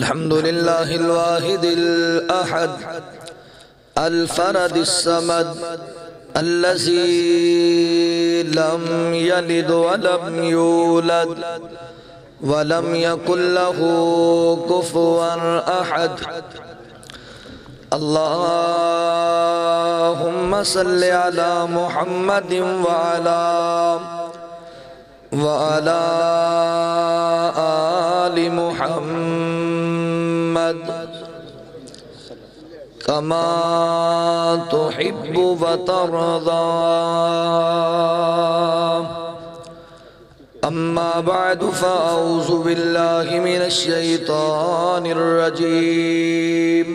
अल्हम्दुलिल्लाहिल वाहिदिल अहद अल्फरदिस Samad अल्लज़ी lump यलिद वलम यूलद वलम यकुल लहू कुफुवन अहद। अल्लाहुम्मा सल्लि अला मुहम्मदिन व अला आलि मुहम्मद कमा तुहिब्बु व तरदा। अम्मा बअद फअऊज़ु बिल्लाहि मिनश शैतानिर रजीम।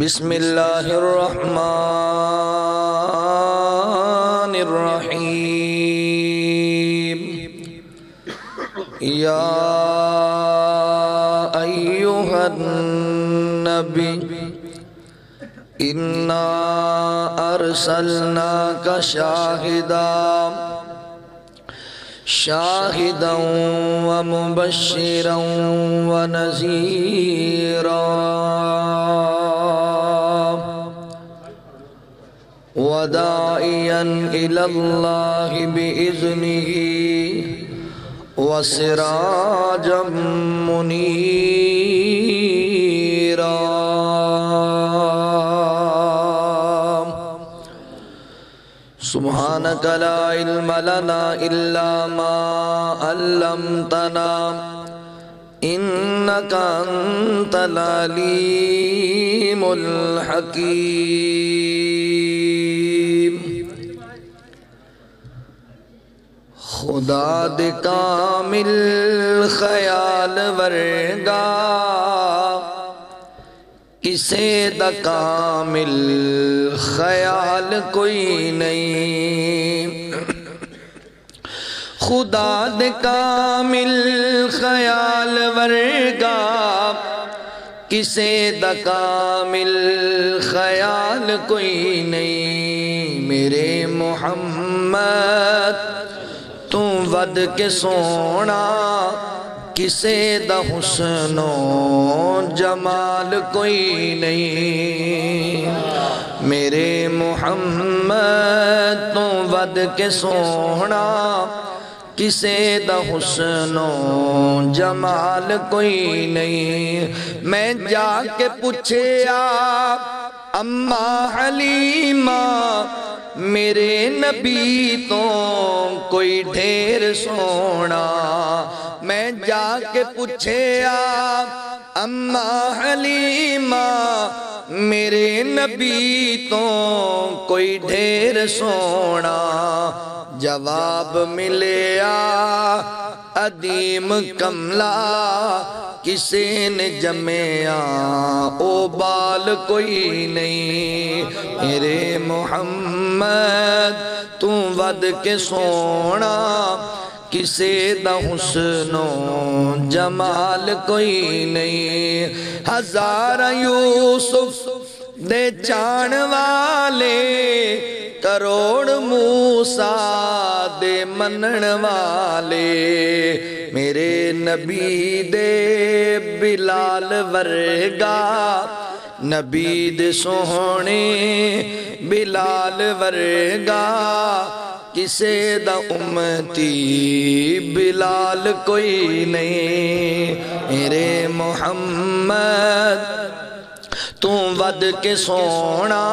बिस्मिल्लाहिर रहमानिर रहीम। या इन्ना अर्सलनाका शाहिदा व मुबश्शिरा व नज़ीरा व दाइयन इलल्लाहि बिइज़्निही व सिराजम मुनीरा। सुब्हानक ला इल्म लना इल्ला मा अल्लमतना इन्नका अंतल अलीमुल हकीम। खुदा दे कामिल ख्याल वर्गा किसे दा कामिल ख्याल कोई नहीं। खुदा दे कामिल ख्याल वर्गा किसे दा कामिल ख्याल कोई नहीं। मेरे मोहम्मद तू वद के सोना किसे दा हुस्नो जमाल कोई नहीं। मेरे मोहम्मद तू वद के सोना किसे दा हुस्नो जमाल कोई नहीं। मैं जाके पूछे अम्मा हलीमा मेरे नबी तो कोई ढेर सोना। मैं जाके पूछे अम्मा हलीमा मेरे नबी तो कोई ढेर सोना। जवाब मिले अदीम कमला किसे ने जमया ओ बाल कोई नहीं। मेरे मोहम्मद तू वद के सोना किसे दा हुस्नो जमाल कोई नहीं। हजारा यूसुफ दे जान वाले करोड़ मूसा दे मनन वाले। मेरे नबी दे बिलाल वर्गा नबी दे सोहने बिलाल वर्गा किसे दा उम्मती बिलाल कोई नहीं। मेरे मोहम्मद तू वद के सोना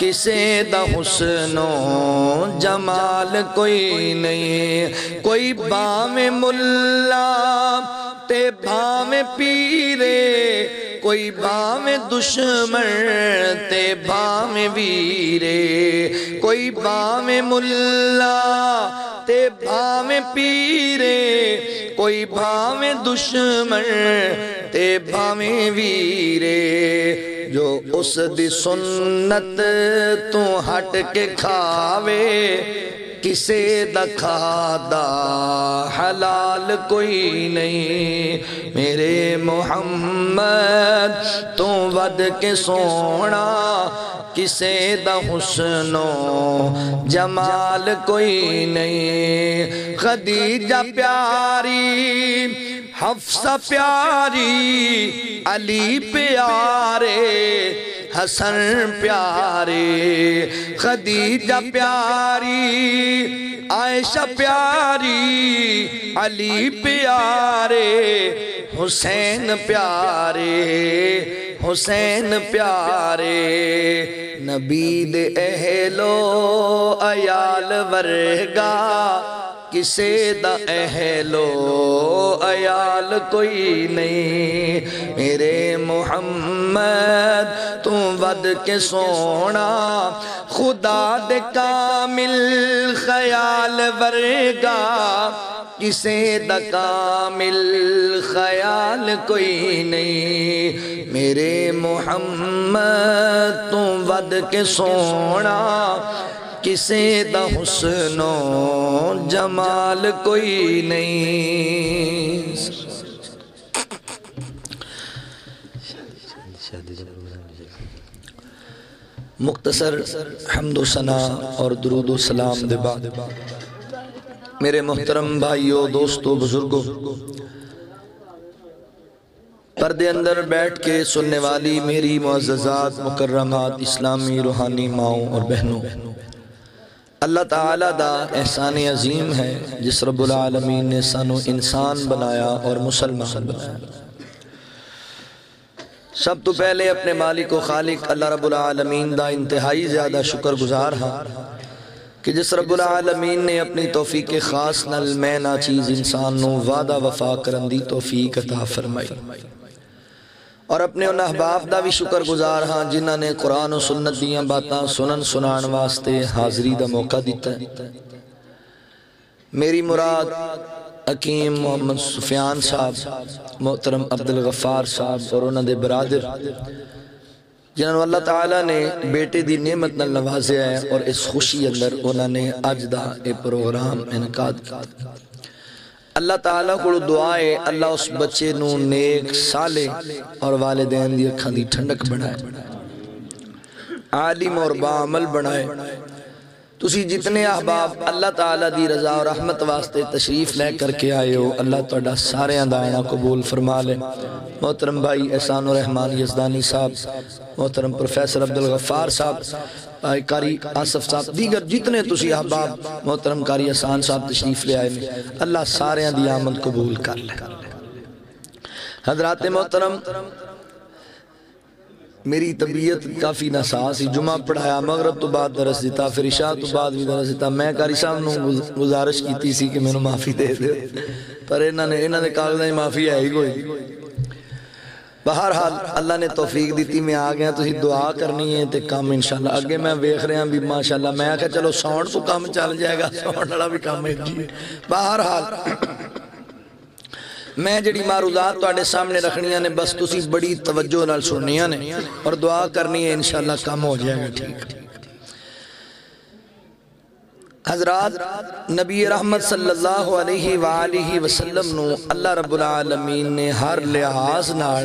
किसे दा हुस्नो जमाल कोई नहीं। कोई भावें मुल्ला ते भावें पीरे कोई भावें दुश्मन ते भावें वीरे। कोई भावें मुल्ला ते भावें पीरे कोई भावें दुश्मन ते भावें वीरे। जो उस दी सुन्नत तू हट के खावे किसे दा खादा हलाल कोई नहीं। मेरे मोहम्मद तू वद के सोना किसे दा हुस्नो जमाल कोई नहीं। खदीजा प्यारी हफ्सा प्यारी, अली प्यारे, हसन प्यारे, खदीजा प्यारी, आयशा प्यारी, अली प्यारे, हुसैन प्यारे, हुसैन प्यारे, नबीद अहलो अयाल वर्गा, किसे दा अहलो अयाल कोई नहीं। मेरे मुहम्मद तू वद के सोना, खुदा दे कामिल ख्याल वर्गा, किसे दा कामिल ख्याल कोई नहीं। मेरे मुहम्मद तू वद के सोना, किसे दा हुस्नो जमाल कोई नहीं। मुख्तसर हम्दो सना और दुरूदो सलाम दे बाद मेरे मोहतरम भाइयों, दोस्तों, बुजुर्गों, पर्दे अंदर बैठ के सुनने वाली मेरी मुअज़्ज़ज़ात, मुकर्रमात, इस्लामी रूहानी माओं और बहनों, अल्लाह ताला दा एहसान अजीम है जिस रब्बुल आलमीन ने सानू इंसान बनाया और मुसलमान बनाया। सब तो पहले अपने मालिक व खालिक अल्लाह रब्बुल आलमीन दा इंतहाई ज़्यादा शुक्र गुजार हाँ कि जिस रब्बुल आलमीन ने अपनी तौफीक खास नल मैं ना चीज़ इंसान नू वादा वफा करन दी तौफीक अता फरमाई, और अपने उन अहबाब का भी शुक्र गुजार हाँ जिन्हों ने कुरान और सुन्नत दिया बातें सुनन सुनाने वास्ते हाज़री का मौका दिता। मेरी मुराद हकीम मोहम्मद सुफियान साहब, मोहतरम अब्दुल गफ़ार साहब और उन्होंने बरादर जिन्होंने अल्लाह ताला ने बेटे की नेमत नाल नवाजिया है, और इस खुशी अंदर उन्होंने अज का यह प्रोग्राम इनकाद किया। अल्लाह ताला को दुआ है अल्लाह उस बच्चे नू नेक, साले और वालिदैन दी अखां दी ठंडक बनाए, आलिम और बाअमल बनाए। तुसी जितने अहबाब अल्लाह ताला दी रज़ा और रहमत वास्ते तशरीफ ले करके आए हो, अल्लाह तुहाडा सारेयां दा आना कबूल फरमा ले। मोहतरम भाई एहसानुर रहमान यज़दानी साहब, मोहतरम प्रोफेसर अब्दुल गफ़ार साहब, कारी आसफ साहब, दीगर जितने तुसी अहबाब मोहतरम कारी एहसान साहब तशरीफ ले आए, अल्लाह सारेयां दी आमद कबूल कर ले। हज़रात मोहतरम, मेरी तबीयत काफ़ी नासाज़ सी, जुमा पढ़ाया, मगरब तो बाद दरस दिता, फिर इशा तो बाद भी दरस दिता। मैं कारी साहब को गुजारिश की सी कि मैनू माफ़ी दे दे, पर इन्होंने कागज़ माफ़ी है ही कोई। बहरहाल अल्लाह ने तौफीक दी, मैं आ गया, तुसी दुआ करनी है तो काम इंशाल्लाह अगे। मैं वेख रहा भी माशाल्लाह, मैं आख्या चलो सौण तो काम चल जाएगा, सौण वाला भी काम है। बहरहाल मैं जी मारूदात तुहाडे सामने रखनिया ने, बस तुसी बड़ी तवज्जो नाल सुननिया ने और दुआ करनी है, इंशाल्लाह काम हो जाएगा। ठीक हजरात, नबी रहमत सल्लल्लाहु अलैहि वालिहि वसल्लम नू अल्लाह रब्बुल आलमीन ने हर लिहाज नाल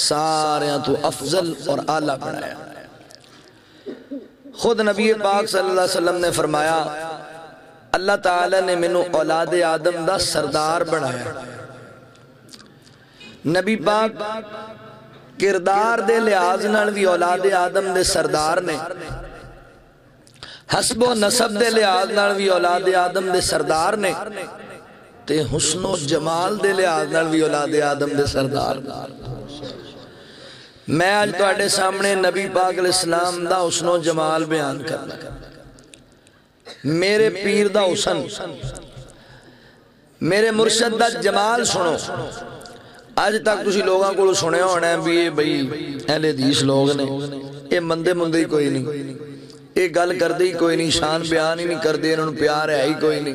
सारेयां तो अफजल और आला बनाया। खुद नबी पाक सल्लल्लाहु अलैहि वसल्लम ने फरमाया अल्लाह ताला ने मैनू औलाद आदम दा सरदार बनाया। नबी पाक किरदार दे लिहाज नाल भी औलाद आदम दे सरदार ने, हसबो नसब दे लिहाज नाल भी औलाद आदम दे सरदार ने, ते हुस्नो जमाल दे लिहाज नाल भी औलाद आदम दे सरदार। मैं आज तुहाडे सामने नबी पाक अलैहिस्सलाम दा हुस्नो जमाल बयान करना, मेरे पीर दा हुसन, मेरे मुर्शद दा जमाल सुनो। अज तक तुसी लोगों को सुने होना है भी ये बई अहले हदीस लोग ने, ये मंदे मुंदे ही कोई नहीं, ये गल करते ही कोई नहीं, शान बयान ही नहीं करते, इन्होंने प्यार है ही कोई नहीं।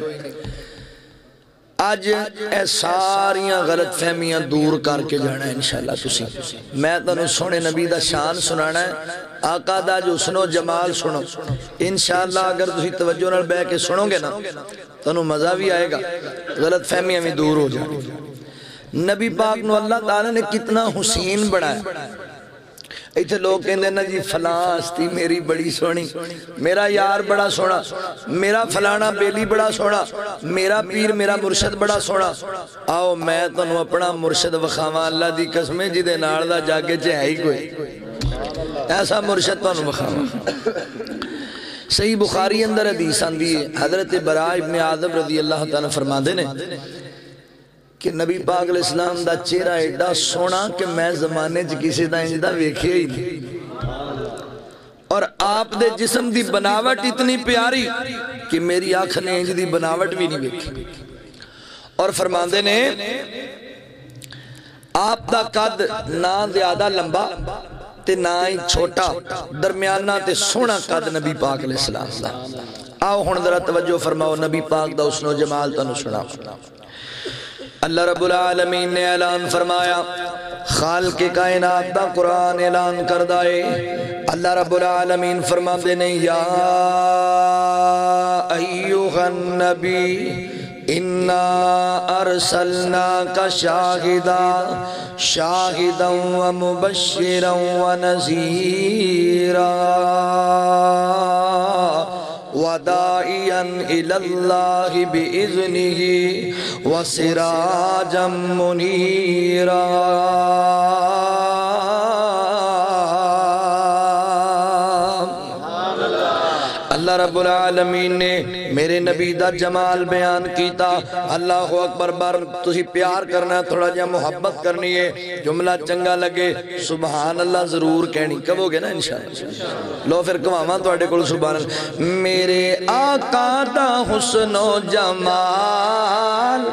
अज ए सारिया गलत फहमियां दूर करके जाना इंशाल्लाह। तुसी मैं तुहानू सोने नबी दा शान सुनाना है, आका दा जो सुनो जमाल सुनो इंशाल्लाह। अगर तुसी तवज्जो नाल बैठ के सुनोगे ना तुहानू मज़ा भी आएगा, गलत फहमियां भी दूर हो जाएगी। नबी पाक ने अल्लाह ताला ने कितना हुसैन बनाया, इतने लोग कहते ना जी फलास्ती मेरी बड़ी सोहनी, मेरा यार बड़ा सोहना, मेरा फलाना बेली बड़ा सोहना, मेरा पीर मेरा मुर्शद बड़ा सोहना। आओ मैं तुहानू अपना मुर्शद विखावां, अल्लाह दी कसम जिहदे नाल दा जागे च है ही कोई ऐसा मुर्शद तुहानू विखावां। सही बुखारी अंदर हदीस आती है, हजरत बरा इब्न आज़िब रज़ी अल्लाह तआला फरमाते ने कि नबी पाक अलैहि सलाम दा चेहरा एडा सोहना कि मैं जमाने च किसी दा इंज दा वेखिया ही नहीं, और आप दे जिस्म दी बनावट इतनी प्यारी कि मेरी आँख ने इंज दी बनावट भी नहीं वेखी। और फरमाते ने आप दा कद ना ज्यादा लंबा ते ना ही छोटा, दरमियाना ते सोहना कद नबी पाक अलैहि सलाम दा। आओ हुण जरा तवज्जो फरमाओ, नबी पाक दा हुस्न ओ जमाल तुहानू सुणाओ। अल्लाह रब्बुल आलमीन ने ऐलान फरमाया, खालिक़ कायनात दा कुरान ऐलान करदा है। अल्लाह रब्बुल आलमीन फरमांदे ने, या अय्युहन नबी इन्ना अर्सलनाका शाहिदं व मुबश्शिरं व नज़ीरा व दाइयन इलल्लाहि बिइज़्निहि व सिराजम मुनीरा। अल्लाह रब्बुल आलमीन ने मेरे नबी दा जमाल बयान किया। अल्लाह अकबर। बार तुसी प्यार करना, थोड़ा जिहा मुहब्बत करनी है, जुमला चंगा लगे सुभान अल्लाह जरूर कहनी, कहोगे ना इंशाअल्लाह। लो फिर कवावां तुहाडे कोल सुभान। मेरे आका दा हुस्नो जमाल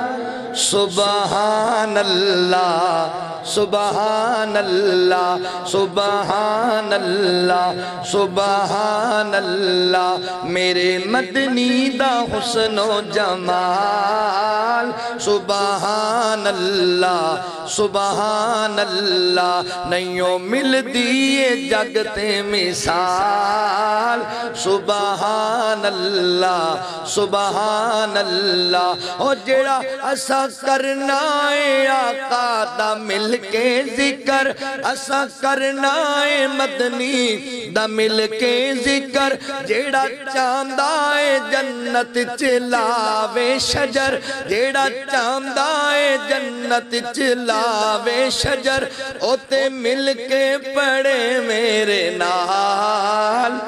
सुभान अल्लाह सुबहान अल्लाह सुबहान अल्लाह सुबहान अल्लाह। मेरे मदनी दा हुस्नो जमाल सुबहान अल्लाह सुबहान अल्लाह। नहीं मिलदी ये जग ते मिसाल सुबहान अल्लाह सुबहान अल्लाह। ओ जेड़ा असा करना है आका दा मिल के जिक्र, असा करना है मदनी दा मिल के जिक्र। जेड़ा चांदा है जन्नत च लावे शजर, जेड़ा चांदा है जन्नत च लावे शजर। ओते मिल के पड़े मेरे नाल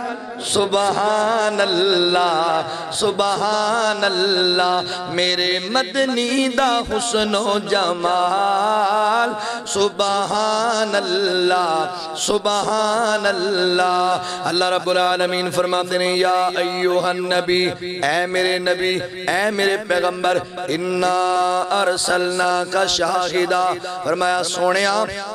सुबहान अल्लाह सुबहान अल्लाह। मेरे मदनी दा हुस्नो जमाल सुबहान अल्लाह सुबहान अल्लाह। अल्लाह रब्बुल आलमीन फरमाते हैं, या अय्युहन नबी ऐ मेरे पैगंबर, इन्ना अरसलनाका शाहिदा। फरमाया सोनिया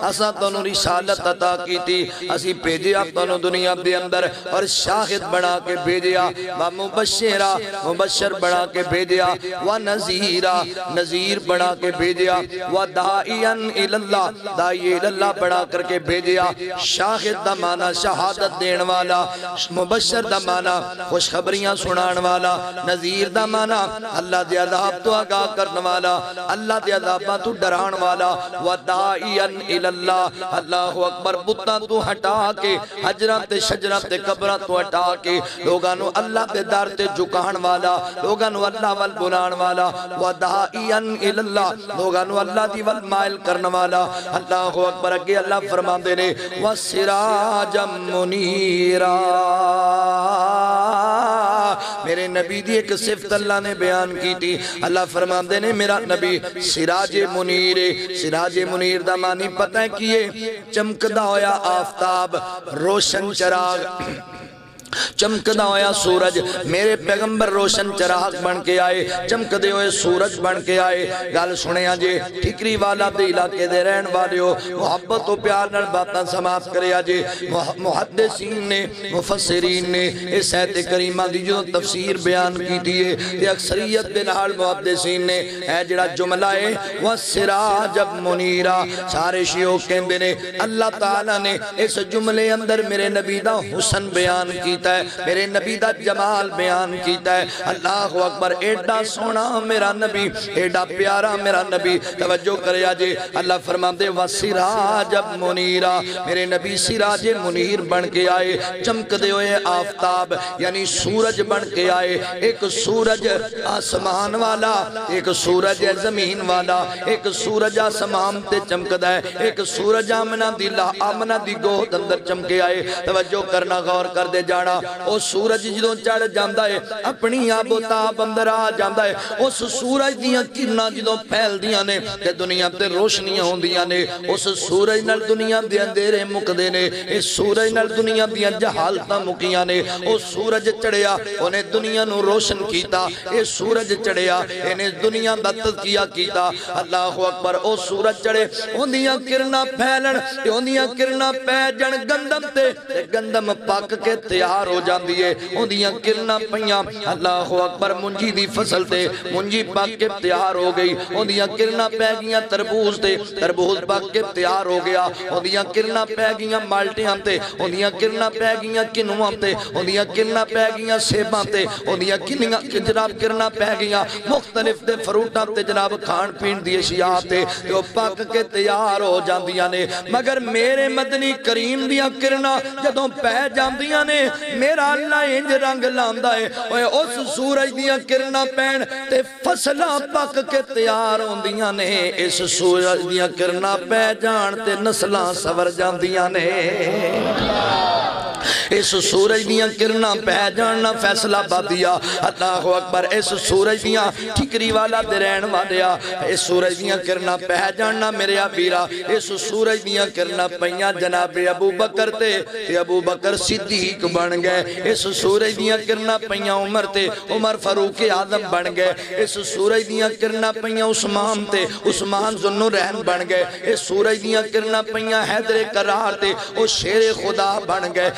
असा तुहानू रिसालत अता कीती, असी भेजिया तुहानू दुनिया दे अंदर और शाहिद बना के भेजिया, व मुबश्शिरा मुबश्शर बना के भेजिया, व नज़ीरा नज़ीर बना के भेजिया, व दाइयन इलल्लाह दाई इलल्लाह बना करके भेजिया। शाहिद दा माना शहादत देने वाला, मुबश्शर दा माना खुशखबरियां सुनाने वाला, नज़ीर दा माना अल्लाह दे अज़ाब तो आगाह करने वाला, अल्लाह दे अज़ाबां तो डराने वाला, व दाइयन इलल्लाह। अल्लाहु अकबर। बुतां तो हटा के, हजरां ते शजरां ते कबरां तो हटा के लोगों अल्लाह के दर से झुकाण वाला, लोगों अल्लाह वल बुलाण वाला, वदाइयन इल्लाह लोगों अल्लाह दी वल माइल करने वाला। अल्लाहु अकबर। अगे अल्लाह फरमाते ने, व सिराजम मुनीरा। मेरे नबी दी एक सिफत अल्लाह ने बयान की थी। अल्लाह फरमाते ने मेरा नबी सिराजे मुनीर। सिराजे मुनीर दा मानी पता है की है चमकदा होया आफताब, रोशन चिराग, चमकदा होया सूरज। मेरे पैगंबर रोशन चिराग बन के आए, चमकदे हुए सूरज बन के आए। गल सुनिया जे ठिकरी वाला दे इलाके दे रहन वाले हो, मुहब्बत तो प्यार नाल बातां समाप्त करया जे। मुहद्दिसीन ने मुफस्सिरीन ने इस आयत करीमा दी जो तफसीर बयान कीती है ते अक्सरियत दे नाल मुहद्दिसीन ने ए जेड़ा जुमला है व सिराजब मुनीरा, सारे शेख कहंदे ने अल्लाह ताला ने इस जुमले अंदर मेरे नबी दा हुस्न बयान की। कीता है, मेरे नबी दा जमाल बयान कीता है। अल्लाहु अकबर, एडा सोना मेरा नबी, एडा प्यारा मेरा नबी। तवज्जो करया जे, अल्लाह फरमांदे वसिराज मुनीरा, मेरे नबी सिराज मुनीर बन के आए, चमकदे हुए आफताब यानी सूरज बन के आए। एक सूरज आसमान वाला, एक सूरज है जमीन वाला। एक सूरज आसमान ते चमकदा है, एक सूरज आमना दी गोद अंदर चमके आए। तवज्जो करना, गौर कर दे जाना। ओ सूरज जदों चढ़ जांदा है, अपनी आबोताब अंदर आ जांदा है। उस सूरज दियां किरणां जदों फैलदियां ने ते दुनिया ते रोशनियां होंदियां ने। उस सूरज नाल दुनिया दे अंधेरे मुकदे ने, इस सूरज नाल दुनिया दियां जहालतां मुकियां ने। ओ सूरज चढ़िया, उहने दुनिया नूं रोशन कीता। ए सूरज चढ़िया, इहने दुनिया दा तज़किया कीता। अल्लाहु अकबर, ओ सूरज चढ़े, उहदियां किरणां फैलन ते उहदियां किरणां पै जाण गंदम ते, गंदम पक के तैयार हो जांदी है। उहदियां किरणां पईयां, अल्लाहु अकबर, मुंजी दी फसल ते, मुंजी पक के तैयार हो गई। उहदियां किरणां पै गईयां तरबूज ते, तरबूज पक के तैयार हो गया। उहदियां किरणां पै गईयां माल्टियां ते, उहदियां किरणां पै गईयां किनुआं ते, उहदियां किरणां पै गईयां सेबां ते, उहदियां किन्नियां जनाब किरणां पै गईयां मुख्तलिफ दे फ्रूटां ते जनाब खाण पीण दी अशिया ते, जो पक के तैयार हो जांदियां ने। मगर मेरे मदनी करीम दियां किरणां जदों पै जांदियां ने, मेरा अल्लाह इंज रंग लांदा है। ओए उस सूरज दियां किरणां पैण ते फसलां पक के तैयार होंदियां ने। इस सूरज दियां किरणां पै जाण ते नस्लां सवर जांदियां ने। इस सूरज दियां किरणां पै जाण ना फैसला बादिया। अल्लाहु अकबर, इस सूरज दियां ठिकरी वाला दे रहण वालिया, इस सूरज दियां किरणां पै जाण ना मेरे वीरा। इस सूरज दियां किरणां पईयां जनाब अबू बकर ते, अबू बकर सिद्दीक बन गए। इस सूरज दियां किरणां पईयां उमर ते, उमर फारूक आजम बन गए। इस सूरज दियां किरणां पईयां उस्मान ते, उस्मान ज़ुन्नुरैन बन गए। इस सूरज दियां किरणां पईयां हैदर करार ते, ओ शेर खुदा बन गए।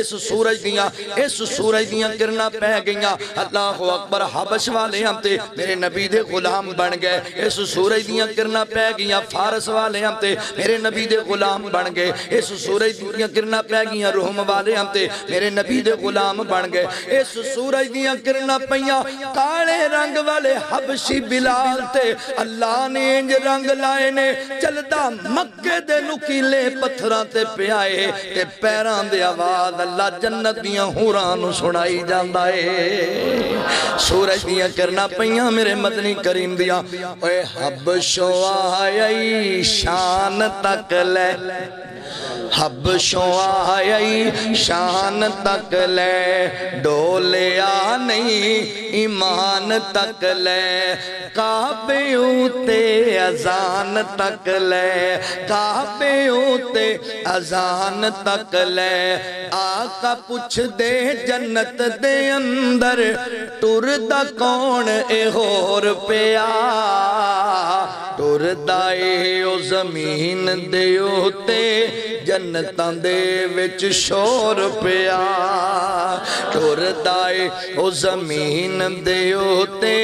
इस सूरज दियां, इस सूरज दियां किरणां पै गईयां। अल्लाहु अकबर, हबश वालेयां ते मेरे नबी दे गुलाम बन गए। इस सूरज दियां किरणां पै गईयां फारस वालेयां ते, मेरे नबी दे गुलाम बन गए। इस सूरज दियां किरणां पै गईयां रोम वालेयां ते, मेरे नबी दे गुलाम बन गए। इस सूरज दियां किरणां पईयां काले रंग वाले हबशी बिलाल ते, अल्लाह ने इंज रंग लाए ने चलदा मक्के दे नुकीले पत्थरां ते पियाए ते पैरां दे बाद अल्लाह जन्नत दियां हूरां नूं सुनाई जांदा है। सूरज दियां किरणां पईयां मेरे मदनी करीम दियां। ओए हबशों आई शान तक ले, हबशों आई शान तक ले, डोलिया नहीं ईमान तक ले, काबे उते अजान तक ले, काबे उते अजान तक ले। आका पुछ दे जन्नत दे अंदर टुरदा कौन ए होर पिया, टुरदा ओ जमीन दे उते जन्नतां दे विच शोर पिया, टुरदा ओ जमीन दे उते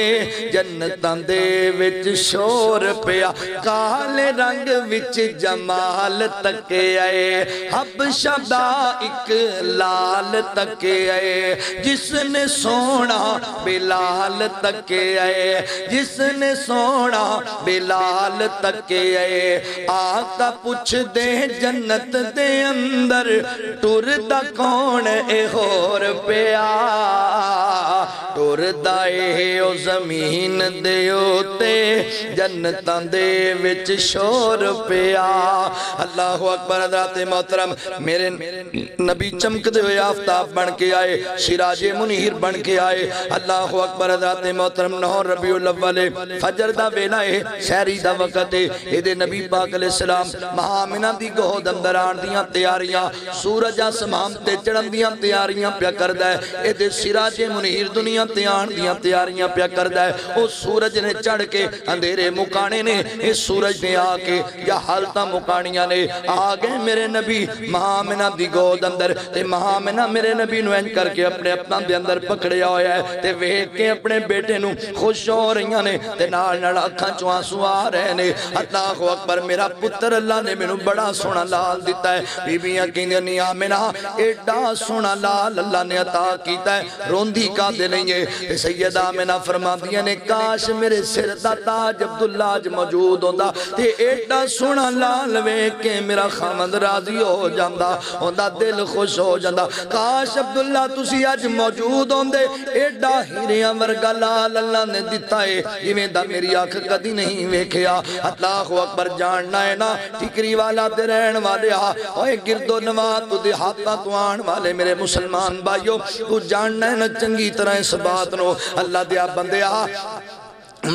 जन्नतां दे विच शोर पिया। काले रंग विच जमाल तके आए, हबशा दा एक लाल तके आए, जिसने सोना बिलाल तके आए, जिसने सोना बिलाल तके आए। आका पुछ दे जन्नत दे अंदर टुरदा कौन ए होर पिया, टुरदा ओ जमीन दे उते जन्नतां दे विच शोर पिया। अल्लाहु अकबर। हज़रात मोहतरम, मेरे नबी चमकते हुए आफताब बन के आए, सिराजे मुनीर बन के आए। अल्लाहु अकबर। हज़रात मोहतरम, 9 रबीउल अव्वल फजर दा वेला है, शहरी दा वक्त है। एदे नबी पाक अलैहिस्सलाम महामिना दी गोद अंदर आण दियां तैयारियां, सूरज आसमान ते चढ़न दियां तैयारियां पिया करदा है। एदे सिराजे मुनीर दुनिया ते आण दियां तैयारियां पिया करदा है। ओ सूरज ने चढ़ के अंधेरे मुकाने ने, इस सूरज ने आके या हालतां मुकाणियां ने। आ गए मेरे नबी महामिना दी गोद अंदर ते महामिना मेरे नबी नूं इंज करके अपने हत्थां दे अंदर पकड़िया होया है ते वेख के अपने बेटे नूं खुश हो रहीआं ने ते नाल नाल अखां चों आंसू आ रहे ने। अल्लाहु अकबर, मेरा पुत्र अल्लाह ने मैनूं बड़ा सोहना लाल दिता है। बीबियां कहंदियां ने आमिना एडा सोहना लाल अल्लाह ने अता कीता है, रोंदी कादे नहीं है। सैयदा आमिना फरमांदियां ने काश मेरे सिर दा ताज अब्दुल्ला अज मौजूद होंदा ते एडा सोहना लाल वेख के मेरा खामद राजी हो जांदा, ओंदा दिल खुश हो जांदा। काश अब्दुल्ला तुसी अज मौजूद होंदे, एडा हीरियां वर्गा लाल अल्लाह ने दिता है, इवें दा मेरी अख कदी नहीं वेखिया। अल्लाहु अकबर, जानना है ना ठिकरी वाला ते रहन वाले ओए गिरदो नवा तू देहाता तू आण वाले मेरे मुसलमान भाइयों, तू जानना है ना चंगी तरह इस बात नो। अल्लाह दिया बंदिया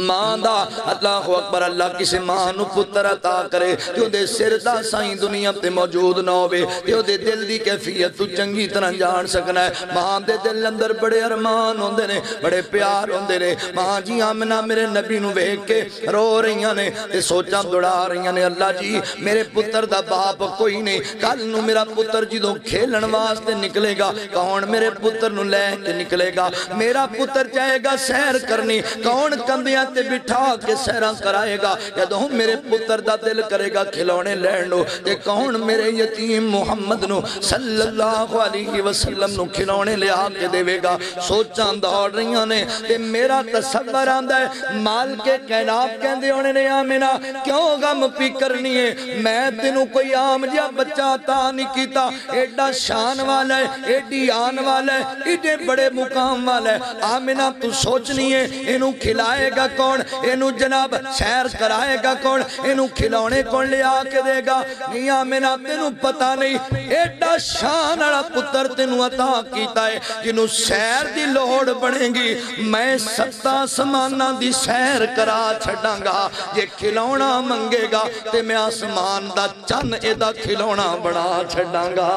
मां दा, अल्लाहु अकबर, अल्लाह किसी मां नूं पुत्र अता करे ते उहदे सिर दा साईं दुनिया ते मौजूद ना होवे ते उहदे दिल दी कैफियत तू चंगी तरह जान सकना है। मां दे दिल अंदर बड़े अरमान होंदे ने, बड़े प्यार होंदे ने। मां जी आमिना मेरे नबी नूं वेख के रो रहीआं ने ते सोचां दौड़ा रहीआं ने, अल्लाह जी मेरे पुत्र दा बाप कोई नहीं, कल नूं मेरा पुत्र जदों खेलण वास्ते निकलेगा कौन मेरे पुत्र नूं लै के निकलेगा? मेरा पुत्र जाएगा सैर करनी, कौन कंधियां ते बिठा के सैर कराएगा? जदों मेरे पुत्र दा दिल करेगा खिलौने लैण नूं ते कौन मेरे यतीम मुहम्मद नूं सल्लल्लाहु अलैहि वसल्लम नूं खिलौने लिया के देवेगा? सोचां दौड़ रहीआं ने ते मेरा तसव्वुर आंदा है मालिके कायनात कहंदे होणे ने आमिना क्यों गम पी करनी है, मैं तैनूं कोई आम जिहा बच्चा ता नहीं कीता, एडा शान वाला है, एडी आन वाला है, एडे बड़े मुकाम वाला है। आमिना तू सोचनी है इहनूं खिलाएगा कौन, इनू जनाब सैर कराएगा कौन, इनू खिलौने कौन लिया के देगा? नहीं आमिना तेनू पता नहीं एडा शान वाला पुत्र तेनू अता कीता है जिनू सैर दी लोड़ बनेगी। मैं सत्ता समाना दी सैर करा छड्डांगा, जे खिलौना मंगेगा ते मैं आसमान दा चन्न एदा खिलौना बना छड्डांगा।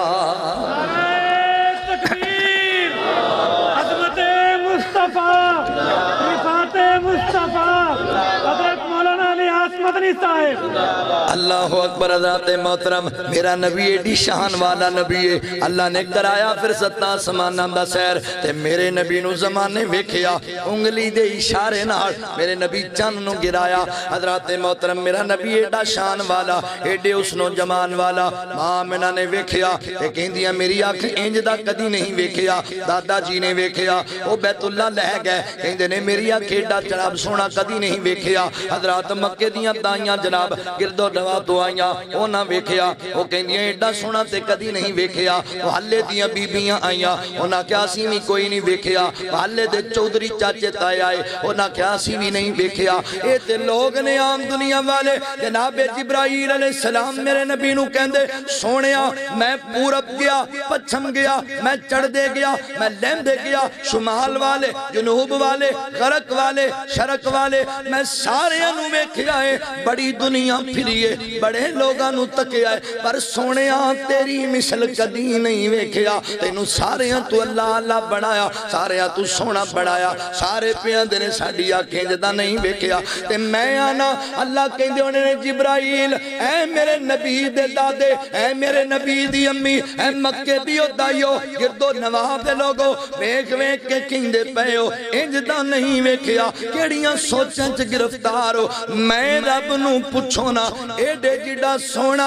अल्लाहु अकबर। हज़रत मोहतरम, मेरा नबी एडी शान वाला नबी है, अल्लाह ने कराया फिर सत्ता समाना दा सैर ते मेरे नबी नू ज़माने वेखिया उंगली दे इशारे नाल मेरे नबी चंद नू गिराया। हज़रत मोहतरम, मेरा नबी एडा शान वाला, एडे उसनों जमान वाला। मां आमिना ने वेखिया ते कहंदियां मेरी अख इंज दा कदी नहीं वेखिया। दादा जी ने वेखिया, ओ बैतुल्ला लै गए, कहंदे ने मेरी अख एडा जनाब सोहना कदी नहीं वेखिया। हज़रत मक्के दियां दाइयां जनाब गिरदो नवा तो आईयां, उन्हां वेखिया, ओ कहंदियां एडा सोहना ते कदी नहीं वेखिया। हल्ले दियां बीबियां आईयां, उन्हां आखेआ असीं भी कोई नहीं वेखिया। हल्ले दे चौधरी चाचे ताए आए, उन्हां आखेआ असीं भी नहीं वेखिया। ए ते लोग ने आम दुनिया वाले। जनाब जिब्राईल अलैहिस्सलाम मेरे नबी नूं कहंदे सोहणिया मैं पूरब गया, पच्छम गया, मैं चढ़दे गया, मैं लैंदे गया, शुमाल वाले, जनूब वाले, गरक वाले, शरक वाले, मैं सारियां नूं वेखिया है। बड़ी दुनिया फिरीए, बड़े लोगों नूं तकिया है, पर सोहणिया तेरी मिसल कदी नहीं वेखिया। तैनूं सारियां तू अल्लाह अल्लाह बनाया, सारियां तू सोहना बनाया, सारे पियांदे ने साडी अख इंज दा नहीं वेखिया। ते मैं आना अल्लाह कहंदे होणे ने जिब्राईल ऐ मेरे नबी दे दादे, ऐ मेरे नबी दी अम्मी, ऐ मक्के दी ओ दाइयो, गिरदो नवाब दे लोगो वेख वेख के कहंदे पए हो इंज दा नहीं वेखिया। किहड़ियां सोचां च गिरफ्तार हो, मैं रब नूं पुछो ना एडे जिडा सोना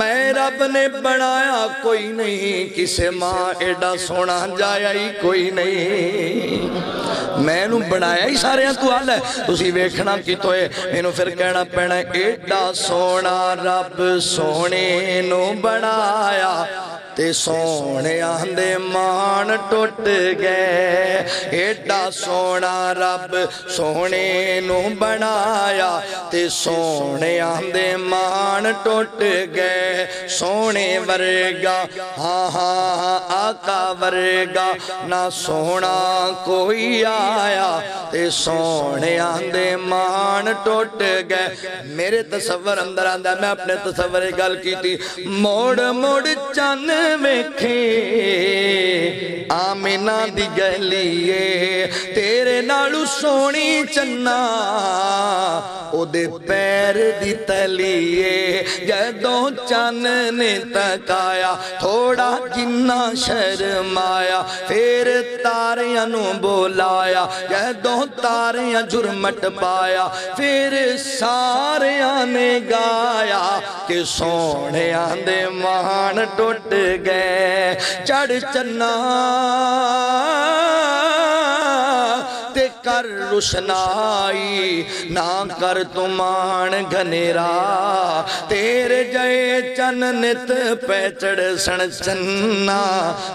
मैं रब ने बनाया कोई नहीं, किसे मां एडा सोना जाया ही कोई नहीं। मैं नू बनाया ही सारियां तू आल है, तुसी वेखना कितों है। मैनू फिर कहना पैना एडा सोना रब सोने नू बनाया ते सोने आंदे मान टुट गए। एडा सोना रब सोने नू बनाया ते सोने आंदे मान टुट गए। सोने वर्गा हाँ हाँ आका वर्गा ना सोना कोई आया ते सोने आंदे मान टुट गए। मेरे तसव्वुर अंदर आंदा, मैं अपने तसव्वुर गल कीती मोड़ मोड़ चन्न वेखे आमिना दी गलिए तेरे नालू सोनी चन्ना ओदे पैर दी तलीए। जदों चन्न ने तकाया थोड़ा किन्ना शर्माया फिर तारियां नू बोलाया। जदों तारियां जुर्मट पाया फिर सारियां ने गाया कि सोने आंदे महान टुट गए। चढ़ चन्ना कर रुशनाई ना कर तुमान घनेरा तेरे जय चन नित पैचड़ सन चन्ना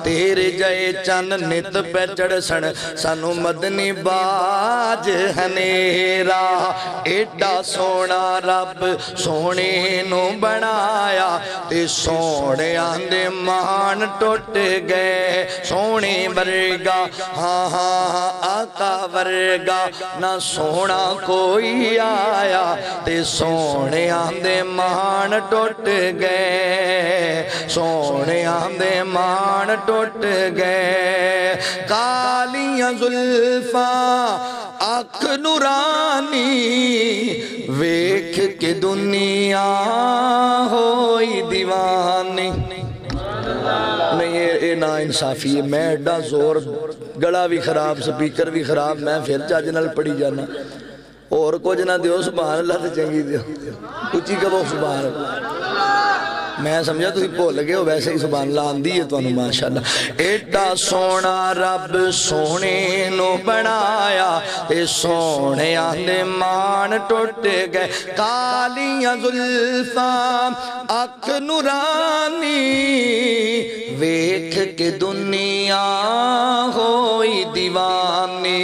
तेरे जय चन नित पैचड़ सन सानू मदनी बाज हनेरा। एडा सोना रब सोने नू बनाया ते सोने आंदे महान टुट गए। सोने वर्गा हाँ हाँ आका वर्गा ना सोना कोई आया ते सोने आंदे महान टुट गए। सोने आंदे महान टुट गए। कालियां जुल्फा अख नूरानी वेख के दुनिया होई दीवानी। नहीं ये ना इंसाफी है। मैं एडा जोर गला भी खराब स्पीकर भी खराब मैं फिर चज नाल पढ़ी जाना। और कुछ ना दियो सुभान अल्लाह चंगी दियो उची कहो सुभान। मैं समझा तुम भुल गए हो वैसे ही सुभान अल्लाह आंदी है तुहानू माशाअल्लाह। एडा सोना रब सोने नू बनाया ते सोने आंदे मान टुट गए। कालियां जुल्फां अख नूरानी वेख के दुनिया होई दीवानी।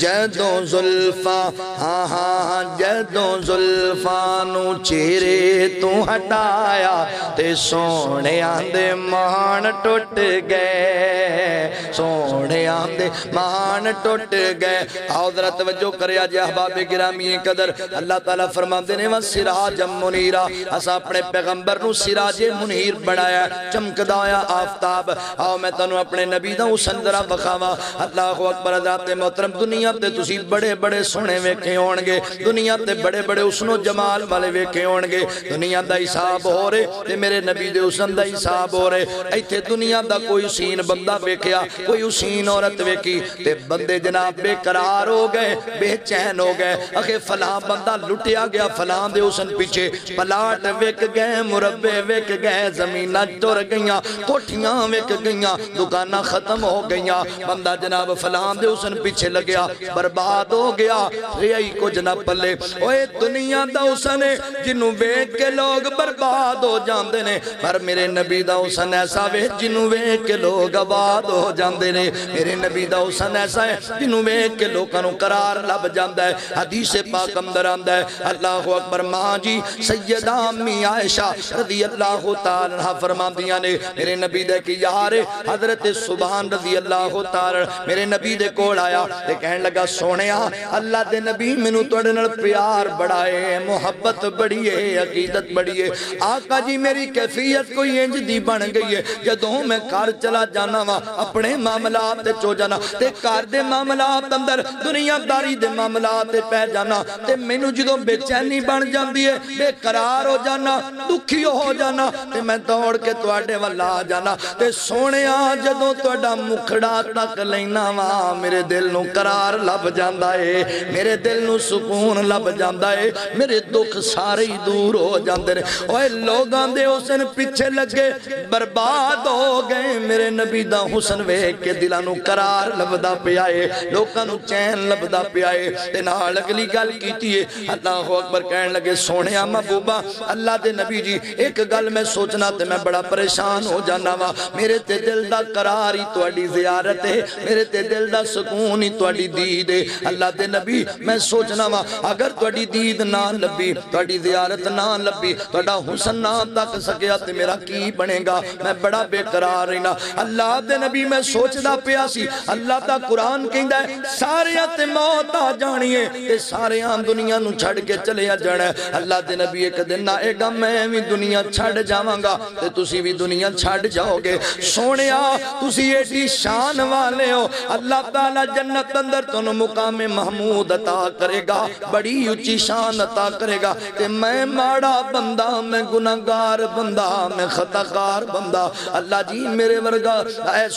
जदों जुल्फां हाँ हाँ जदों जुल्फां नू चेहरे तू हटाया ते सोने आंदे महान टुट गए। सोने आंदे महान टुट गए। आओ जरा तवज्जो करया जे अहबाबे गिरामी कदर। अल्लाह ताला फरमाते ने व सिराज मुनीरा असा अपने पैगंबर नू सिराजे मुनीर बनाया चमकदाया आफताब। आओ मैं तनु अपने नबी दा हुस्न जरा विखावा। अल्लाहू अकबर। हज़रात ते मोहतरम दुनिया ते तुसी बड़े बड़े सोहणे वेखे होणगे। दुनिया ते बड़े बड़े हुस्नो जमाल वाले वेखे होणगे। दुनिया दा हिसाब हो रहे ते मेरे नबी दे हुस्न दा हिसाब हो रहे। इत्थे दुनिया दा कोई हुसीन बंदा वेखिया कोई हुसीन औरत वेखी ते बंदे जनाब बेकरार हो गए बेचैन हो गए। आखे फलां बंदा लुटिया गया फलां दे हुस्न पीछे। पलाट विक गए मुरब्बे विक गए जमीनां तुर गईयां कोठियां विक गईयां दुकानां खत्म हो गईयां। बंदा जनाब फलां दे हुस्न पीछे लग्या बर्बाद हो गया रिहा ही कुछ ना पल्ले। ओए दुनिया दा हुस्न है जिन्नू वेख के लोग बर्बाद हो जा ने पर मेरे नबी दा हुस्न ऐसा वे जिन्नू वेख के लोग आबाद हो जाते ने। मेरे नबी दा हुस्न ऐसा है जिन्नू वेख के लोगों को करार लभ जाता है। हदीस पाक अंदर आंदा है। अल्लाहू अकबर। मां जी सैयदा अम्मी आयशा रज़ियल्लाहु तआला अन्हा फरमांदियां ने मेरे नबी दे कि यार हज़रत सुभान रज़ियल्लाहु तआला मेरे नबी दे कोल आया ते कहण लगा सोहणिया अल्लाह दे नबी मैनू तुहाडे नाल प्यार बड़ा है मुहब्बत बड़ी है अकीदत बड़ी है। आका जी मेरी कैफियत कोई इंज दी बन गई है जदों मैं घर चला जाना वा अपने मामलात चो जाना ते घर दे मामलात अंदर दुनियादारी दे मामलात पै जाना ते मैनू जदों बेचैनी बन जाती है बेकरार हो जाना दुखी हो जाना ते मैं दौड़ के तुहाडे वल आ जाना। ते सोहणिया जदों तुहाडा मुखड़ा तक लैना वा मेरे दिल नू करार लभ जांदा है मेरे दिल नू सुकून लभ जांदा है मेरे दुख सारे ही दूर हो जाते हैं। ओए लोगां दे हुस्न पीछे लगे बर्बाद हो गए मेरे नबी दा हुस्न वेख के दिलां नू करार लभदा पिया है लोकां नू चैन लभदा पिया है। ते नाल अगली गल कीती है। अल्लाहू अकबर। कहण लगे सोहणिया महबूबा अल्लाह दे नबी जी एक गल मैं सोचना ते मैं बड़ा परेशान हो जाना वा। मेरे ते दिल दा करार ही तुहाडी ज़ियारत है मेरे ते दिल दा सुकून ही तुहाडी दीद है। अल्लाह दे नबी मैं सोचना वा अगर तुहाडी दीद ना लभी, तुहाडी ज़ियारत ना लभी, तुहाडा हुस्न ना तक सकिया ते मेरा की बनेगा, मैं बड़ा बेकरार रहना। अल्लाह दे नबी मैं सोचदा पिया सी, अल्लाह दा कुरान कहंदा है सारेयां ते मौत आ जानी है ते सारे आम दुनिया नूं छड़ के चले आ जाना है। अल्लाह दे नबी एक दिन आएगा मैं भी दुनिया छड़ जावांगा ते तुसी भी दुनिया छड़ जाओगे। सोहणिया तुसी एडी शान वाले हो, अल्लाह ताला जन्नत अंदर तुहानूं मुकामे महमूद अता करेगा, बड़ी उच्ची शान अता करेगा। ते मैं माड़ा बंदा, मैं गुनाहगार बंदा, मैं खताकार बंदा, अल्लाह जी मेरे वर्गा ऐ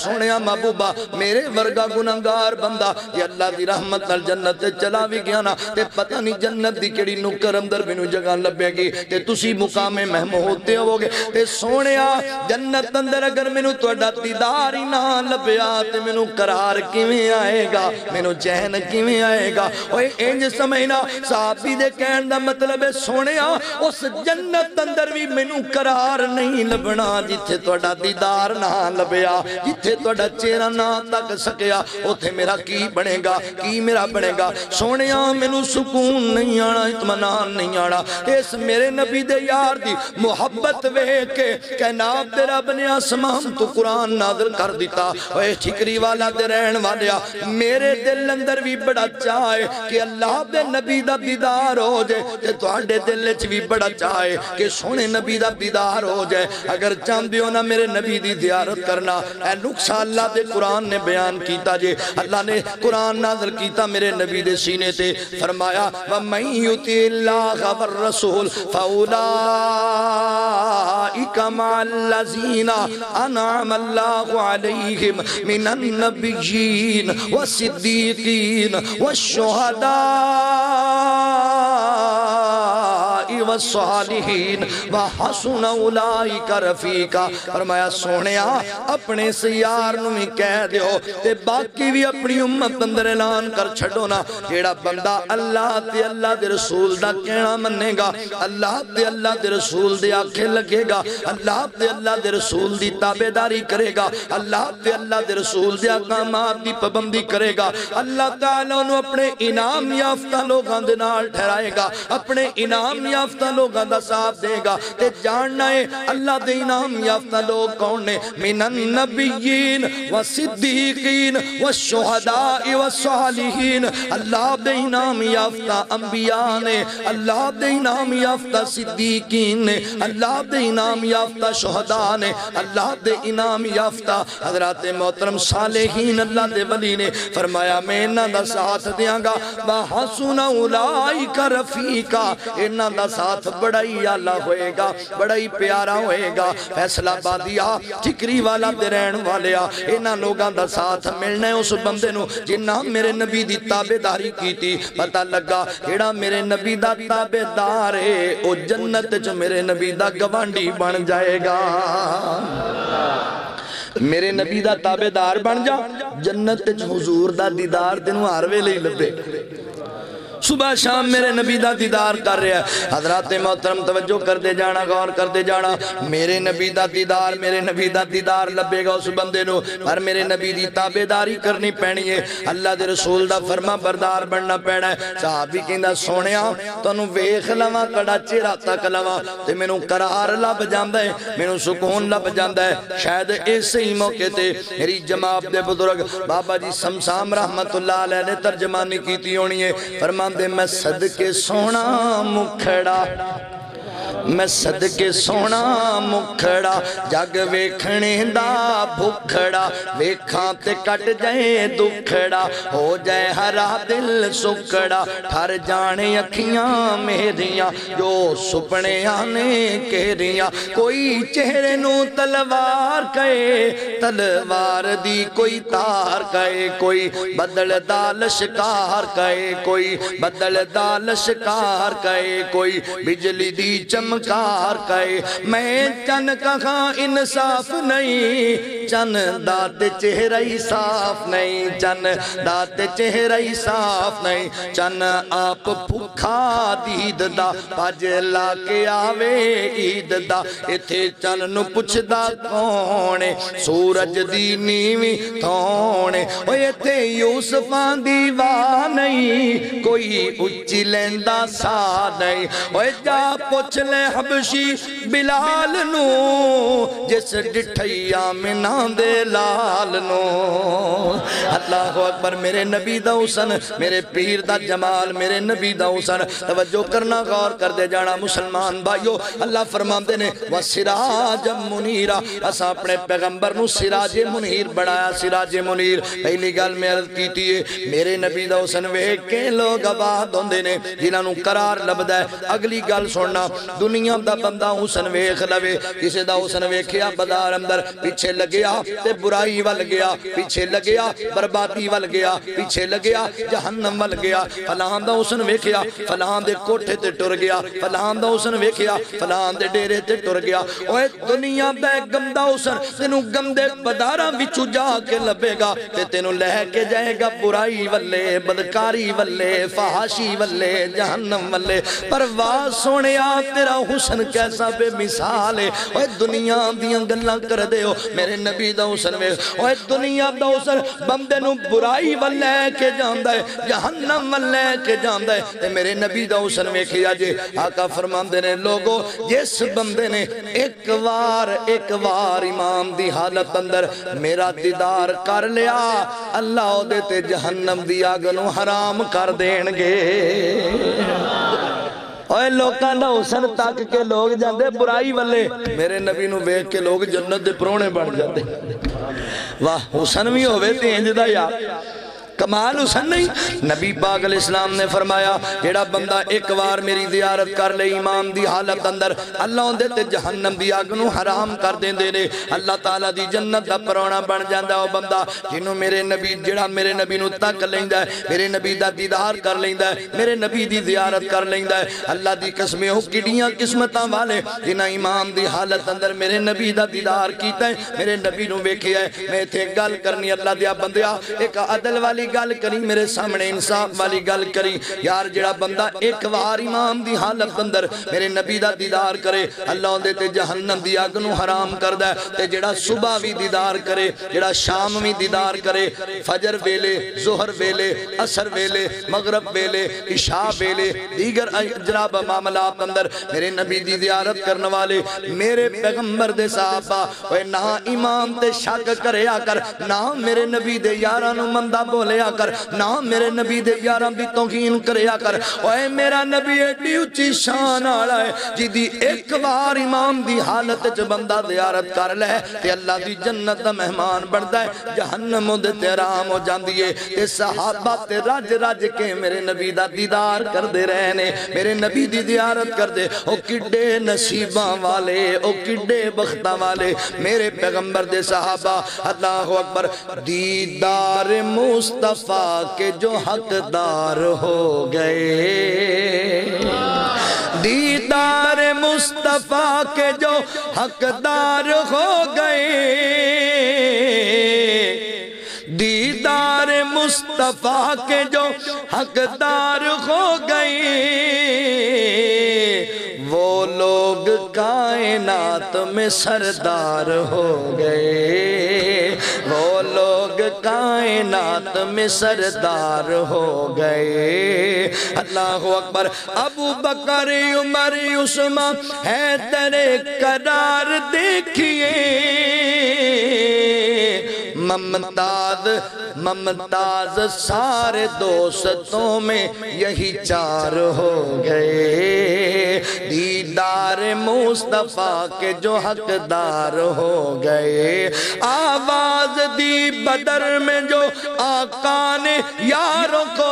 सोहणिया महबूबा मेरे वर्गा गुनाहगार बंदा ये अल्लाह दी रहमत नाल जन्नत चला भी गया ना ते पता नहीं जन्नत दी केड़ी नुक्कर अंदर मैनू जगह लभेगी ते तुसी मुकामे महमूद ते होवोगे। ते सोहणिया जन्नत अंदर अगर मैनू तुहाडा दीदार ही ना लभया ते मैनू करार किवें आएगा, मैनू चैन किवें आएगा? ओए इंज समझना साहबी दे कहण दा मतलब है सोहणिया उस जन्नत अंदर भी मैनू करार नहीं लभना जिथे तुहाडा दीदार ना लभया, जिथे तुहाडा चेहरा ना तक सकिया, उथे मेरा की बनेगा, की मेरा बनेगा? सोहणिया मैनू सुकून नहीं आना, इत्मीनान नहीं आना। इस मेरे नबी दे यार दी मुहब्बत वेख के कायनात दे रब ने आसमान तो कुरान नाज़िल कर दिता। ओए ठिकरी वाला दे रहण वालिया मेरे दिल अंदर भी बड़ा चाह है कि अल्लाह दे नबी दा दीदार हो जाए ते तुहाडे दिल च भी बड़ा चाह है कि सोहणे नबी दा दीदार हो जाए। अगर चाहते हो ना मेरे नबी दी ज़ियारत करना, ऐ नुक्शा अल्लाह दे कुरान ने बयान कीता जे, अल्लाह ने कुरान नाज़िल कीता मेरे नबी दे सीने ते, फरमाया व मई युति अल्लाह व रसूल फउलाइका मअल्लज़ीना अनअम अल्लाहु अलैहिम मिनन नबिय्यीन व सिद्दीक़ीन व शुहदाई वस्सालिहीन व हसुन उलाइका रफीका। फरमाया सोहणिया अपने यार नूं भी कह दियो ते बाकी भी अपनी उम्मत अंदर ऐलान कर छड्डो ना, जेड़ा बंदा अल्लाह ते अल्लाह दे रसूल दा कहना मनेगा, अल्लाह दे रसूल दे आखे लगेगा, अल्लाह दे रसूल दी ताबेदारी करेगा, अल्लाह दे रसूल दे अहकामात दी पाबंदी करेगा, अल्लाह ताला उहनूं अपने इनाम याफ्ता लोगों के नाल ठहराएगा, अपने इनाम याफ्ता लोगों का साथ देगा। ते जानना है अल्लाह के इनाम याफ्ता लोग कौन ने? मिनन नबिय्यीन व सिद्दीक़ीन व शुहदाई व सालिहीन। अल्लाह के इनाम याफ्ता अंबिया ने, अल्लाह के इनाम याफ्ता सिद्दीक़ीन ने, अल्लाह के इनाम याफ्ता शुहदा ने, अल्लाह के इनाम याफ्ता हज़रात मोहतरम सालेहीन अल्लाह के वली ने। फरमाया मैं इन्हां दा साथ देंगा हसुना उलाइका रफीका, इन्हां दा साथ बड़ा ही आला होएगा, बड़ा ही प्यारा होएगा। फैसलाबादिया ठिकरी वाला दे रहण वालिया इन्हां लोगां दा साथ मिलना है उस बंदे नूं जिन्ना मेरे नबी दी ताबेदारी कीती। पता लगा जेड़ा मेरे नबी दा ताबेदार है ओ जन्नत च मेरे नबी दा गवांढी बन जाएगा। मेरे नबी दा ताबेदार बन जा, जन्नत च हुजूर दा दीदार तैनूं हर वेले लभेगा। सुबह शाम मेरे नबी का दीदार कर रहा है। हज़रात मोहतरम तवज्जो करते जाना, गौर करते जाना, मेरे नबी का दीदार, मेरे नबी का दीदार लभेगा उस बंदे नूं, पर मेरे नबी की ताबेदारी करनी पैनी है, अल्लाह के रसूल का फरमा बरदार बनना पैना है। साहबी कहंदा सोहणिया तैनूं वेख लवां, तुहाडा चेहरा तक लवां ते मैनूं करार लभ जांदा है, मैनूं सुकून लभ जांदा है। शायद इसे ही मौके ते मेरी जमात दे बुजुर्ग बाबा जी शमशाम रहमतुल्लाह अलैह ने तर्जमानी कीती होनी है। फरमा मैं सदके सोना मुखड़ा, मैं सदके सोना मुखड़ा, जग वेखने दा भुखड़ा, वेखा ते कट जाए दुखड़ा, हो जाए हरा दिल सुखड़ा, ठर जाने अखियां मेरियां, जो सुपने आने केरियां, कोई चेहरे नू तलवार कहे, तलवार दी कोई तार कहे, कोई बदल दा लश्कार कहे, कोई बदल दा लश्कार कहे, कोई बिजली दी चमकार कहे। मैं चन कहा इंसाफ नहीं, चंदा ते चेहरा ही साफ नहीं, चंदा ते चेहरा ही साफ नहीं। चन आप भुखा दीद दा भज ला के आवे ईद दा, इथे चन नू पुछदा कौन, सूरज दी नीवी थोण। ओ इथे यूसफां दी वाह नहीं, कोई उच्ची लैंदा सा नहीं। ओ जा पुछ ले हबशी बिलाल नू, जिस डिठईया मिना दे लाल नू। अल्लाहु अकबर। मेरे नबी दा हुसन, मेरे पीर दा जमाल, मेरे नबी दा हुसन। तवज्जो करना, गौर कर दे जाना मुसलमान भाइयों। अल्लाह फरमाते ने व सिराज मुनीरा, असा अपने पैगंबर नू सिराज मुनीर बनाया। सिराज मुनीर पहली गल मैं अर्ज कीती है, मेरे नबी दा हुसन वेख के लोग आबाद होंदे ने जिन्हां नू करार लभदा है। अगली गल सुनना, दुनिया दा बंदा हुसन वेख लवे, किसी दा हुसन वेखिया बाजार अंदर, पीछे लगया ते बुराई वल गया, पीछे लगया बर्बादी वल गया, पीछे लगया जहन्नम वल गया। फलां दा हुसन वेखिया, फलां दे कोठे ते टुर गया, फलां दा हुसन वेखिया, फलां दे डेरे ते टुर गया। ओए दुनिया दा गंदा हुसन तेनू गंदे बदारा विचों जाके लभेगा ते तेनू लेके जाएगा बुराई वल्ले, बदकारी वल्ले, फहाशी वल्ले, जहन्नम वल्ले। पर वाह सोहणिया तेरा हुसन कैसा बेमिसाल है। ओए दुनिया दियां गल्लां करदे हो, मेरे नबी दा हुसन वे। ओए दुनिया दा हुसन बंदे नू बुराई वल लेके जांदा है, जहन्नम वल लेके जांदा है। ते मेरे नबी दा हुसन वेखिया जे। आका फरमांदे ने लोगो, जिस बंदे ने एक बार इमाम दी हालत अंदर मेरा दीदार कर लिया, अल्लाह ओदे ते जहन्नम दी आग नू हराम कर देणगे। ओए लोकां दा हुसन तक के लोग जांदे बुराई वाले, मेरे नबी नू वेख के लोग जन्नत दे परोणे बन जाते। वाह, हुसन भी होवे ते इंज दा यार, कमाल हुसन नहीं। नबी पाक अलैहिस्सलाम ने फरमाया, जेड़ा बंदा एक बार मेरी ज़ियारत कर ले इमाम दी हालत अंदर, अल्लाह ओंदे ते जहन्नम दी आग नू हराम कर देंदे ने, अल्लाह ताला दी जन्नत दा परौना बन जांदा। ओ बंदा जिन्नू मेरे नबी, जेड़ा मेरे नबी नू तक लैंदा है, मेरे नबी दा दीदार कर लैंदा है, मेरे नबी दी ज़ियारत कर लैंदा है। अल्लाह दी कसम, ओ किडियां किस्मतां वाले जिन्हां इमाम दी हालत अंदर मेरे नबी दा दीदार कीता है, मेरे नबी नू वेखिया है। मैं इत्थे गल करनी, अल्लाह दिया बंदिया, एक अदल वाली गल करी, मेरे सामने इंसाफ वाली गल करी यार। जेड़ा बंदा एक बार इमाम दी हालत अंदर मेरे नबी दा दीदार करे, अल्लाह ओंदे ते जहन्नम दी आग नू हराम करदा है। ते जेड़ा सुबह भी दीदार करे, जेड़ा शाम भी दीदार करे, फजर वेले, ज़ोहर वेले, असर वेले, मगरब वेले, इशा वेले, दीगर जनाब मामलात अंदर मेरे नबी दी ज़ियारत करने वाले मेरे पैगंबर दे सहाबा। ओए ना इमाम ते शक करया कर, ना मेरे नबी दे यारां नू मंदा बोल कर, ना मेरे नबी दे यारां दी तौहीन करया कर। ओए मेरा नबी एडी उच्ची शान वाला है, जिदी एक बार इमाम दी हालत च बंदा ज़ियारत कर ले ते अल्लाह दी जन्नत दा मेहमान बनदा है, जहन्नम ओदे ते आराम हो जांदी है। ते सहाबा ते रज रज के मेरे नबी दा दीदार करदे रहे ने, मेरे नबी दी ज़ियारत करदे। ओ किड्डे नसीबां वाले, ओ किड्डे बख्तां वाले मेरे पैगंबर दे सहाबा। अल्लाहु अकबर। दीदार मुस्त मुस्तफा के जो हकदार हो गए, दीदार मुस्तफा के जो हकदार हो गए, दीदार मुस्तफा के जो हकदार हो गए, वो लोग कायनात में सरदार हो गए, वो लोग कायनात में सरदार हो गए। अल्लाहु अकबर। अबू बकर, उमर, उस्मान है तेरे करार, देखिए ममताज ममताज सारे दोस्तों में यही चार हो गए, दीदार मुस्तफा के जो हकदार हो गए। आवाज दी बदर में जो आका ने यारों को,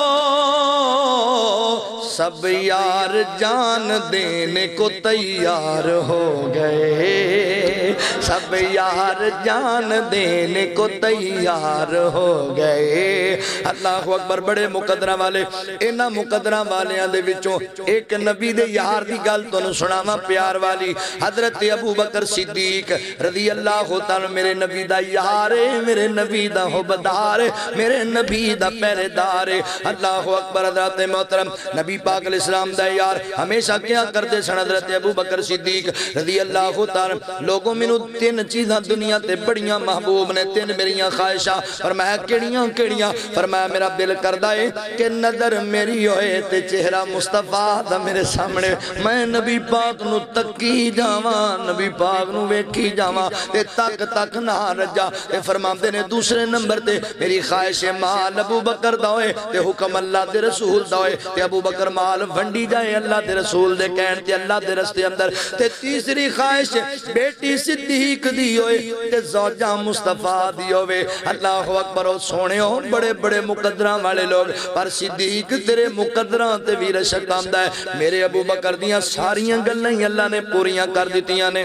सब यार जान देने को तैयार हो गए, सब यार जान देने को तैयार हो गए। अल्लाह अकबर। बड़े मुकदरा वाले, इन्हां मुकदरा वालियां दे विचों एक नबी दे यार दी गल तुहानूं सुणावां प्यार वाली। हजरत अबू बकर सिद्दीक रज़ी अल्लाह तआला मेरे नबी दा यार है, मेरे नबी दा हुबदार है, मेरे नबी दा पहरेदार है। अल्लाह अकबर। हजरत मोहतरम नबी पाक अलैहिस्सलाम दा यार हमेशा क्या करते सन हजरत अबू बकर सिद्दीक रज़ी अल्लाह तआला। लोगों मैनू तीन चीज़ां दुनिया ते बड़ियां महबूब ने, तीन मेरियां ख्वाहिशां। फरमाया केड़ियां केड़ियां? फरमाया मेरा दिल करदा है कि नज़र मेरी होए ते चेहरा मुस्तफा दा मेरे सामने, मैं नबी पाक नू तकी जावां, नबी पाक नू वेखी जावां ते तक तक ना रज्जा। ते फरमांदे ने दूसरे नंबर ते मेरी ख्वाहिश माल अबू बकर दा होए ते हुक्म अल्लाह दे रसूल दा होए ते अबू बकर माल वंडी जाए अल्लाह दे रसूल दे कहण ते अल्लाह दे रस्ते अंदर। ते तीसरी ख्वाहिश बेटी सिद्दीक दी होए ते ज़ौजा मुस्तफा दी होवे। अल्लाह अकबर। ओ सोहणियो, बड़े बड़े मुकद्दरां वाले लोग, पर सिद्दीक तेरे मुकद्दरां ते वी रशक आंदा है। मेरे अबू बकर दियां सारियां गल्लां ही अल्लाह ने पूरियां कर दित्तियां ने।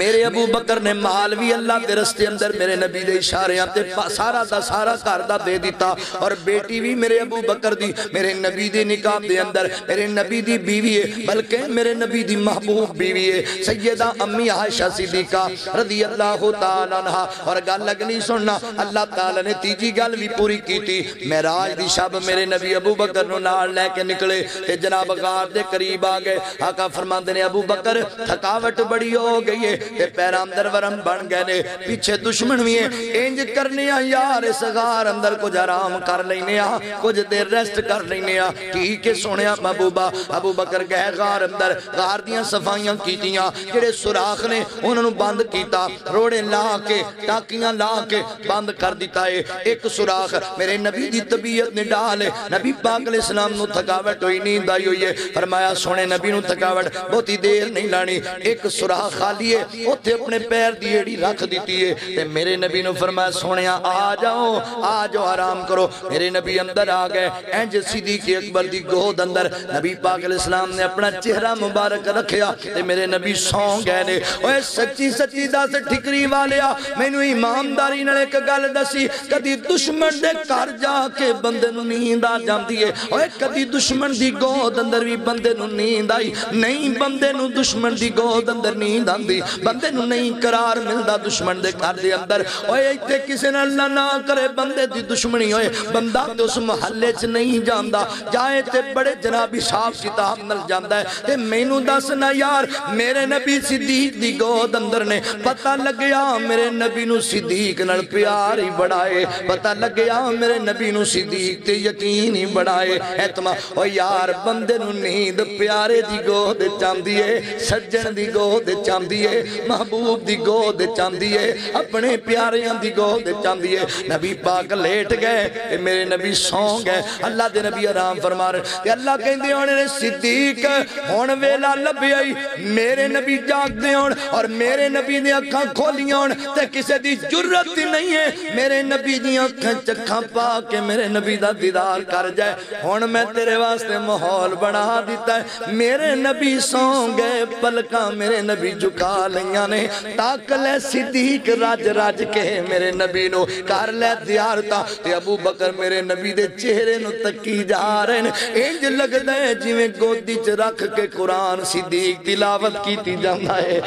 मेरे अबू बकर ने माल भी अल्लाह दे रस्ते अंदर मेरे नबी दे इशारियां ते सारा दा सारा घर दा दे दित्ता, और बेटी भी मेरे अबू बकर दी मेरे नबी दे निकाह दे अंदर मेरे नबी दी बीवी है, बल्कि मेरे नबी दी महबूब बीवी है सैयदा अम्मी आयशा सिद्दीका रज़ी अल्लाह तआला अन्हा। और गल अगली सुनना, अल्लाह तआला ने तीजी गल भी पूरी कीती। महराज दी शब मेरे नबी अबू बकर नूं नाल लै के निकले ते जनाब गार दे करीब आ गए। आका फरमांदे ने अबू बकर थकावट बड़ी हो गई है ते पैरां अंदर वरम बन गए ने, पीछे दुश्मन भी है, इंज करने आ यार सगार अंदर कुछ आराम कर लैने आ, कुछ देर रेस्ट कर लैने आ, ठीक है सोहणिया महबूबा। अबू बकर गए गार अंदर, गार दियां सफाइयां कीतियां, जेड़े सुराख ने उन्होंने बंद किया, रोड़े ला के टाकियां ला के बंद कर दिता है। एक सुराख मेरे नबी की तबीयत ने डाल है, नबी पाक अलैहिस्सलाम नूं थकावट हुई, नींद आई हुई है। फरमाया सोने नबी नूं थकावट बहुती देर नहीं लानी, एक सुराख खाली है उत्थे अपने पैर की एड़ी रख दी है ते मेरे नबी नूं फरमाया सोनिया आ जाओ आराम करो। मेरे नबी अंदर आ गए, इंज सिद्दीक़ अकबर की गोद अंदर नबी पाक अलैहिस्सलाम ने अपना चेहरा मुबारक रखा ते मेरे नबी सौ गए ने। ओए सच्ची सच्ची दस ठिकरी वालिया, मैनू ईमानदारी नाल एक गल दसी, कदी दुश्मन दे घर जाके बंदे नूं नींद आ जांदी है, ओए कदी दुश्मन दी गोद अंदर भी बंदे नूं नींद आई नहीं, बंदे नूं दुश्मन दी गोद अंदर नींद आंदी, बंदे नूं नहीं करार मिलदा दुश्मन दे घर दे अंदर। ओए इत्थे किसे नाल ना करे बंदे दी दुश्मनी, ओए बंदा ते उस महल्ले च नहीं जांदा, जाए ते बड़े जनाबी साहब किताब नाल जांदा है। ते मैनू दस ना यार, मेरे नबी सिद्दीक़ दी गोद अंदर ने, पता लग्या मेरे नबी नूं सिद्दीक़ नाल प्यार ही बड़ा है, पता लग्या मेरे नबी नूं सिद्दीक़ ते यकीन ही बड़ा है। एतमा ओ यार, बंदे नूं नींद प्यारे दी गोद चांदी है, सज्जन दी गोद चांदी है, महबूब दी गोद चांदी है, अपने प्यारियां दी गोद चांदी है। नबी पाक लेट गए ते मेरे नबी सौ गए। अल्लाह दे नबी आराम फरमा रहे ते अल्लाह कहंदे होने सिद्दीक़ हुण वेला लभया ही, मेरे नबी जागदे होण और मेरे नबी ने अखां खोलियां होण ते किसी दी जुर्रत ही नहीं है मेरे नबी दी अखां चखां पा के मेरे नबी दा दीदार कर जाए। हुण मैं तेरे वास्ते माहौल बना दिता है। मेरे नबी सौ गए, पलकां मेरे नबी झुका लईयां ने, ताक लै सिद्दीक़ रज रज के मेरे नबी नूं, कर लै दियारतां ते अबू बकर मेरे नबी दे चेहरे नूं तकी जा रहे ने, इंज लगदा है जिवें गोदी च रख के कुरान सिद्दीक़ तिलावत कीती जांदा है।